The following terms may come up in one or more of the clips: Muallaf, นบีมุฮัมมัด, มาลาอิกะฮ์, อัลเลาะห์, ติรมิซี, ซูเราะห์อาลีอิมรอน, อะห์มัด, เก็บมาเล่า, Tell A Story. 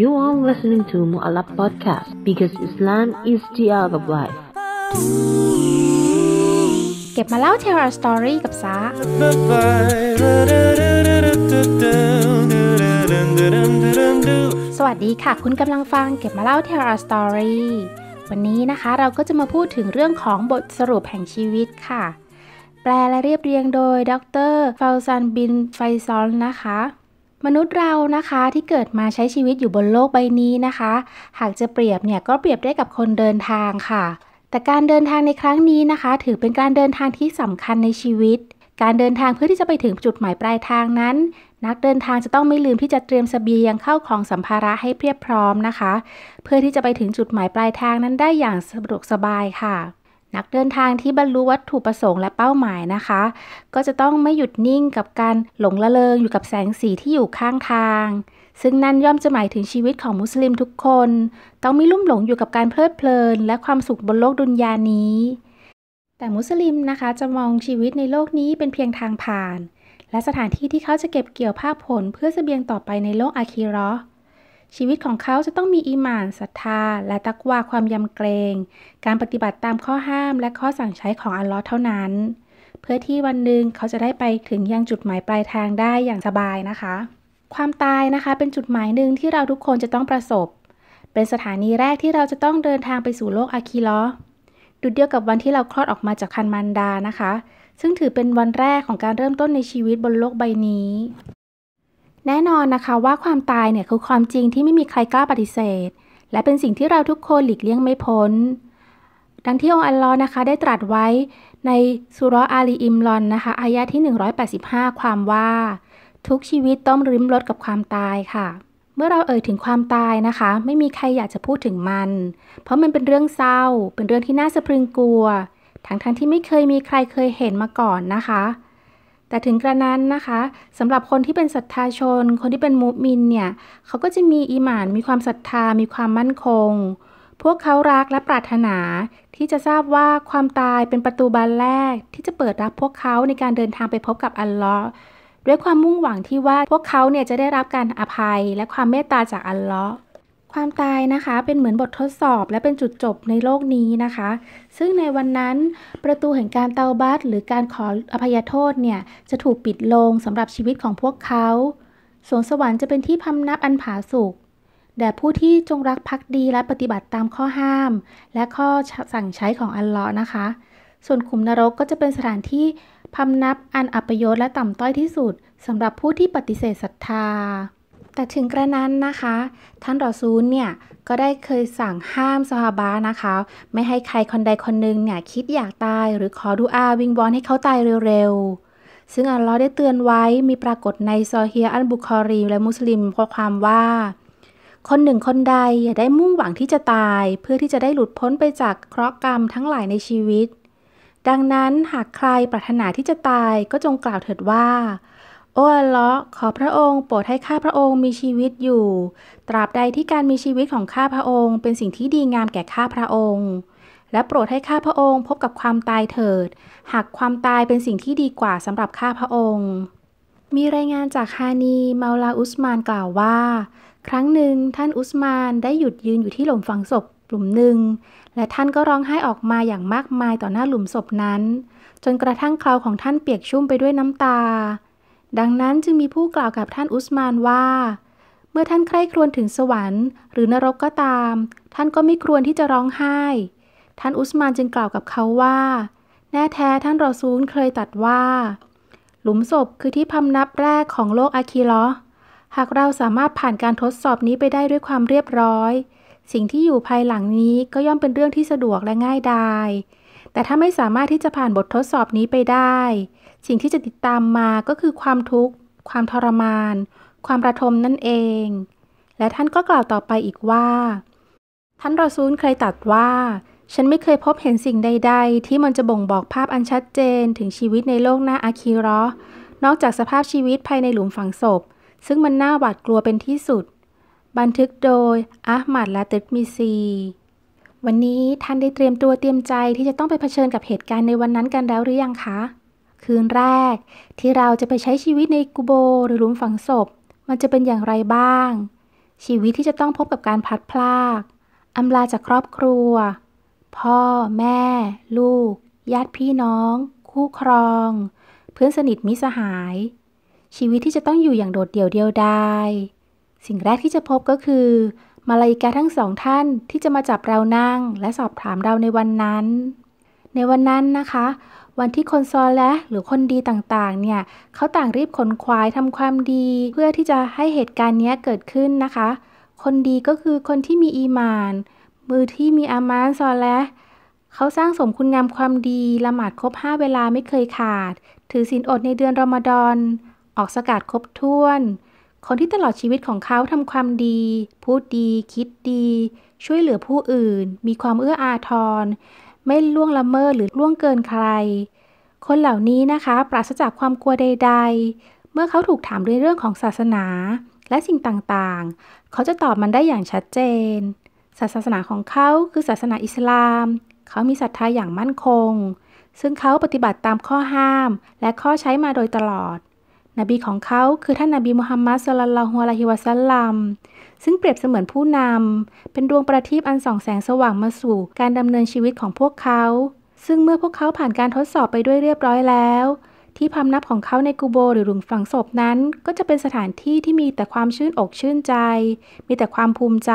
You are listening to Muallaf podcast because Islam is the art of life. เก็บมาเล่า Tell A Story กับซาสวัสดีค่ะคุณกำลังฟังเก็บมาเล่า Tell A Story วันนี้นะคะเราก็จะมาพูดถึงเรื่องของบทสรุปแห่งชีวิตค่ะแปลและเรียบเรียงโดยดร.ฟาวซันบินไฟซอลนะคะมนุษย์เรานะคะที่เกิดมาใช้ชีวิตอยู่บนโลกใบนี้นะคะหากจะเปรียบเนี่ยก็เปรียบได้กับคนเดินทางค่ะแต่การเดินทางในครั้งนี้นะคะถือเป็นการเดินทางที่สำคัญในชีวิตการเดินทางเพื่อที่จะไปถึงจุดหมายปลายทางนั้นนักเดินทางจะต้องไม่ลืมที่จะเตรียมเสบียงเข้าของสัมภาระให้เพียบพร้อมนะคะเพื่อที่จะไปถึงจุดหมายปลายทางนั้นได้อย่างสะดวกสบายค่ะนักเดินทางที่บรรลุวัตถุประสงค์และเป้าหมายนะคะก็จะต้องไม่หยุดนิ่งกับการหลงละเลงอยู่กับแสงสีที่อยู่ข้างทางซึ่งนั่นย่อมจะหมายถึงชีวิตของมุสลิมทุกคนต้องไม่ลุ่มหลงอยู่กับการเพลิดเพลินและความสุขบนโลกดุนยานี้แต่มุสลิมนะคะจะมองชีวิตในโลกนี้เป็นเพียงทางผ่านและสถานที่ที่เขาจะเก็บเกี่ยวภาคผลเพื่อเสบียงต่อไปในโลกอาคีเราะห์ชีวิตของเขาจะต้องมีอีหม่านศรัทธาและตักวาความยำเกรงการปฏิบัติตามข้อห้ามและข้อสั่งใช้ของอัลเลาะห์เท่านั้นเพื่อที่วันหนึ่งเขาจะได้ไปถึงยังจุดหมายปลายทางได้อย่างสบายนะคะความตายนะคะเป็นจุดหมายหนึ่งที่เราทุกคนจะต้องประสบเป็นสถานีแรกที่เราจะต้องเดินทางไปสู่โลกอาคีเราะห์ดุจเดียวกับวันที่เราคลอดออกมาจากครรภ์มารดานะคะซึ่งถือเป็นวันแรกของการเริ่มต้นในชีวิตบนโลกใบนี้แน่นอนนะคะว่าความตายเนี่ยคือความจริงที่ไม่มีใครกล้าปฏิเสธและเป็นสิ่งที่เราทุกคนหลีกเลี่ยงไม่พ้นดังที่องค์อัลเลาะห์นะคะได้ตรัสไว้ในซูเราะห์อาลีอิมรอนนะคะอายะห์ที่185ความว่าทุกชีวิตต้องริมรสกับความตายค่ะเมื่อเราเอ่ยถึงความตายนะคะไม่มีใครอยากจะพูดถึงมันเพราะมันเป็นเรื่องเศร้าเป็นเรื่องที่น่าสะพรึงกลัวทั้งที่ไม่เคยมีใครเคยเห็นมาก่อนนะคะแต่ถึงกระนั้นนะคะสำหรับคนที่เป็นศรัทธาชนคนที่เป็นมุมินเนี่ยเขาก็จะมีอีหม่านมีความศรัทธามีความมั่นคงพวกเขารักและปรารถนาที่จะทราบว่าความตายเป็นประตูบานแรกที่จะเปิดรับพวกเขาในการเดินทางไปพบกับอัลเลาะห์ด้วยความมุ่งหวังที่ว่าพวกเขาเนี่ยจะได้รับการอภัยและความเมตตาจากอัลเลาะห์ความตายนะคะเป็นเหมือนบททดสอบและเป็นจุดจบในโลกนี้นะคะซึ่งในวันนั้นประตูแห่งการเตาบัตหรือการขออภัยโทษเนี่ยจะถูกปิดลงสำหรับชีวิตของพวกเขาสวงสวรรค์จะเป็นที่พำนักอันผาสุกแด่ผู้ที่จงรักภักดีและปฏิบัติตามข้อห้ามและข้อสั่งใช้ของอัลเลาะห์นะคะส่วนขุมนรกก็จะเป็นสถานที่พำนักอันอัปยศและต่ำต้อยที่สุดสำหรับผู้ที่ปฏิเสธศรัทธาแต่ถึงกระนั้นนะคะท่านรอซูลเนี่ยก็ได้เคยสั่งห้ามซอฮาบะห์นะคะไม่ให้ใครคนใดคนหนึ่งเนี่ยคิดอยากตายหรือขอดุอาวิงวอนให้เขาตายเร็วๆซึ่งอัลเลาะห์ได้เตือนไว้มีปรากฏในซอฮีฮ์อัลบุคอรีและมุสลิมข้อความว่าคนหนึ่งคนใดอย่าได้มุ่งหวังที่จะตายเพื่อที่จะได้หลุดพ้นไปจากเคราะห์กรรมทั้งหลายในชีวิตดังนั้นหากใครปรารถนาที่จะตายก็จงกล่าวเถิดว่าโอ้อัลเลาะห์ขอพระองค์โปรดให้ข้าพระองค์มีชีวิตอยู่ตราบใดที่การมีชีวิตของข้าพระองค์เป็นสิ่งที่ดีงามแก่ข้าพระองค์และโปรดให้ข้าพระองค์พบกับความตายเถิดหากความตายเป็นสิ่งที่ดีกว่าสำหรับข้าพระองค์มีรายงานจากฮานีเมาลาอุสมานกล่าวว่าครั้งหนึ่งท่านอุสมานได้หยุดยืนอยู่ที่หลุมฝังศพหลุมหนึ่งและท่านก็ร้องไห้ออกมาอย่างมากมายต่อหน้าหลุมศพนั้นจนกระทั่งเคราของท่านเปียกชุ่มไปด้วยน้ำตาดังนั้นจึงมีผู้กล่าวกับท่านอุสมานว่าเมื่อท่านใคร่ครวญถึงสวรรค์หรือนรกก็ตามท่านก็ไม่ควรที่จะร้องไห้ท่านอุสมานจึงกล่าวกับเขาว่าแน่แท้ท่านรอซูลเคยตรัสว่าหลุมศพคือที่พำนักแรกของโลกอาคีเราะห์หากเราสามารถผ่านการทดสอบนี้ไปได้ด้วยความเรียบร้อยสิ่งที่อยู่ภายหลังนี้ก็ย่อมเป็นเรื่องที่สะดวกและง่ายดายแต่ถ้าไม่สามารถที่จะผ่านบททดสอบนี้ไปได้สิ่งที่จะติดตามมาก็คือความทุกข์ความทรมานความระทมนั่นเองและท่านก็กล่าวต่อไปอีกว่าท่านรอซูลเคยตรัสว่าฉันไม่เคยพบเห็นสิ่งใดๆที่มันจะบ่งบอกภาพอันชัดเจนถึงชีวิตในโลกหน้าอาคีเราะห์นอกจากสภาพชีวิตภายในหลุมฝังศพซึ่งมันน่าหวาดกลัวเป็นที่สุดบันทึกโดยอะห์มัดและติรมิซีวันนี้ท่านได้เตรียมตัวเตรียมใจที่จะต้องไปเผชิญกับเหตุการณ์ในวันนั้นกันแล้วหรือยังคะคืนแรกที่เราจะไปใช้ชีวิตในกุโบร์หรือหลุมฝังศพ มันจะเป็นอย่างไรบ้างชีวิตที่จะต้องพบกับการพลัดพรากอำลาจากครอบครัวพ่อแม่ลูกญาติพี่น้องคู่ครองเพื่อนสนิทมิตรสหายชีวิตที่จะต้องอยู่อย่างโดดเดี่ยวเดียวดายสิ่งแรกที่จะพบก็คือมาลาอิกะฮ์ทั้งสองท่านที่จะมาจับเรานั่งและสอบถามเราในวันนั้นนะคะวันที่คนซอเลห์หรือคนดีต่างๆเนี่ยเขาต่างรีบขนขวายทำความดีเพื่อที่จะให้เหตุการณ์นี้เกิดขึ้นนะคะคนดีก็คือคนที่มีอีหม่านมือที่มีอามานซอเลห์เขาสร้างสมคุณงามความดีละหมาดครบ5เวลาไม่เคยขาดถือศีลอดในเดือนรอมฎอนออกซะกาตครบถ้วนคนที่ตลอดชีวิตของเขาทำความดีพูดดีคิดดีช่วยเหลือผู้อื่นมีความเอื้ออาทรไม่ล่วงละเมิดหรือล่วงเกินใครคนเหล่านี้นะคะปราศจากความกลัวใดๆเมื่อเขาถูกถามในเรื่องของศาสนาและสิ่งต่างๆเขาจะตอบมันได้อย่างชัดเจนศาสนาของเขาคือศาสนาอิสลามเขามีศรัทธาอย่างมั่นคงซึ่งเขาปฏิบัติตามข้อห้ามและข้อใช้มาโดยตลอดนบีของเขาคือท่านนบีมุฮัมมัด ศ็อลลัลลอฮุอะลัยฮิวะซัลลัมซึ่งเปรียบเสมือนผู้นำเป็นดวงประทีปอันส่องแสงสว่างมาสู่การดำเนินชีวิตของพวกเขาซึ่งเมื่อพวกเขาผ่านการทดสอบไปด้วยเรียบร้อยแล้วที่พำนักของเขาในกูโบหรือหลุมฝังศพนั้นก็จะเป็นสถานที่ที่มีแต่ความชื่นอกชื่นใจมีแต่ความภูมิใจ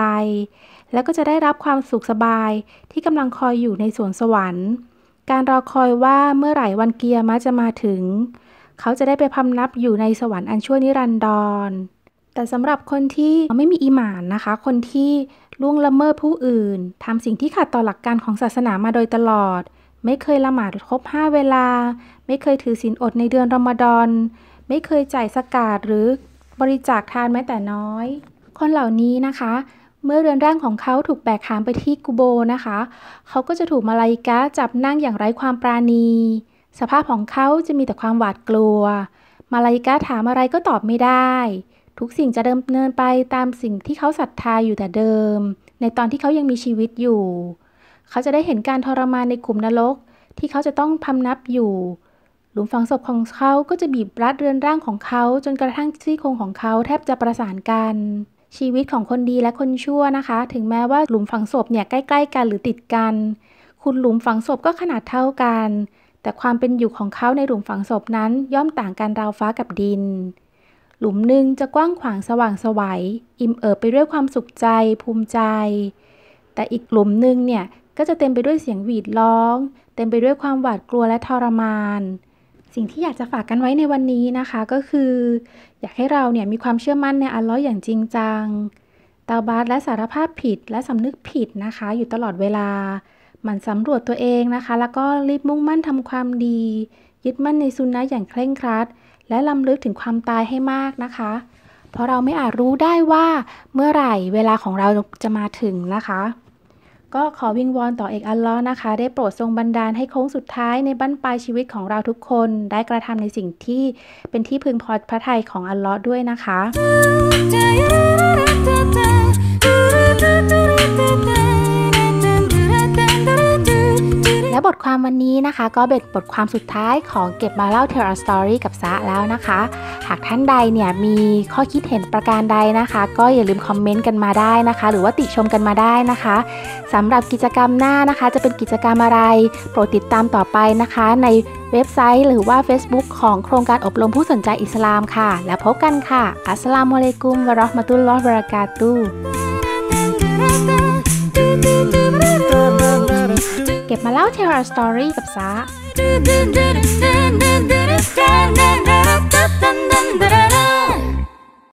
แล้วก็จะได้รับความสุขสบายที่กำลังคอยอยู่ในสวนสวรรค์การรอคอยว่าเมื่อไหร่วันกิยามะฮ์จะมาถึงเขาจะได้ไปพำนักอยู่ในสวรรค์อันชั่วนิรันดรแต่สำหรับคนที่ไม่มีอีหม่านนะคะคนที่ล่วงละเมิดผู้อื่นทำสิ่งที่ขัดต่อหลักการของศาสนามาโดยตลอดไม่เคยละหมาดครบ5เวลาไม่เคยถือศีลอดในเดือนรอมฎอนไม่เคยจ่ายซะกาตหรือบริจาคทานแม้แต่น้อยคนเหล่านี้นะคะเมื่อเรือนร่างของเขาถูกแบกหามไปที่กุโบนะคะเขาก็จะถูกมาลาอิกะฮ์จับนั่งอย่างไร้ความปราณีสภาพของเขาจะมีแต่ความหวาดกลัวมาลาอิกะฮ์ถามอะไรก็ตอบไม่ได้ทุกสิ่งจะดำเนินไปตามสิ่งที่เขาศรัทธาอยู่แต่เดิมในตอนที่เขายังมีชีวิตอยู่เขาจะได้เห็นการทรมานในขุมนรกที่เขาจะต้องพำนักอยู่หลุมฝังศพของเขาก็จะบีบรัดเรือนร่างของเขาจนกระทั่งซี่โครงของเขาแทบจะประสานกันชีวิตของคนดีและคนชั่วนะคะถึงแม้ว่าหลุมฝังศพเนี่ยใกล้ๆกันหรือติดกันคุณหลุมฝังศพก็ขนาดเท่ากันแต่ความเป็นอยู่ของเขาในหลุมฝังศพนั้นย่อมต่างกันราวฟ้ากับดินหลุมหนึ่งจะกว้างขวางสว่างไสวอิ่มเอิบไปด้วยความสุขใจภูมิใจแต่อีกหลุมหนึ่งเนี่ยก็จะเต็มไปด้วยเสียงหวีดร้องเต็มไปด้วยความหวาดกลัวและทรมานสิ่งที่อยากจะฝากกันไว้ในวันนี้นะคะก็คืออยากให้เราเนี่ยมีความเชื่อมั่นในอัลเลาะห์อย่างจริงจังตาวบาตและสารภาพผิดและสำนึกผิดนะคะอยู่ตลอดเวลามันสำรวจตัวเองนะคะแล้วก็รีบมุ่งมั่นทำความดียึดมั่นในซุนนะห์อย่างเคร่งครัดและลำลึกถึงความตายให้มากนะคะเพราะเราไม่อาจรู้ได้ว่าเมื่อไหร่เวลาของเราจะมาถึงนะคะก็ขอวิงวอนต่อเอกอัลเลาะห์นะคะได้โปรดทรงบันดาลให้โค้งสุดท้ายในบั้นปลายชีวิตของเราทุกคนได้กระทำในสิ่งที่เป็นที่พึงพอพระทัยของอัลเลาะห์ด้วยนะคะและบทความวันนี้นะคะก็เป็นบทความสุดท้ายของเก็บมาเล่า Tell A Story กับซะแล้วนะคะหากท่านใดเนี่ยมีข้อคิดเห็นประการใดนะคะก็อย่าลืมคอมเมนต์กันมาได้นะคะหรือว่าติชมกันมาได้นะคะสำหรับกิจกรรมหน้านะคะจะเป็นกิจกรรมอะไรโปรดติดตามต่อไปนะคะในเว็บไซต์หรือว่า Facebook ของโครงการอบรมผู้สนใจอิสลามค่ะแล้วพบกันค่ะอัสสลามุอะลัยกุมวะเราะห์มะตุลลอฮิวะบะเราะกาตุฮ์มาเล่า Tell A Story กับซะ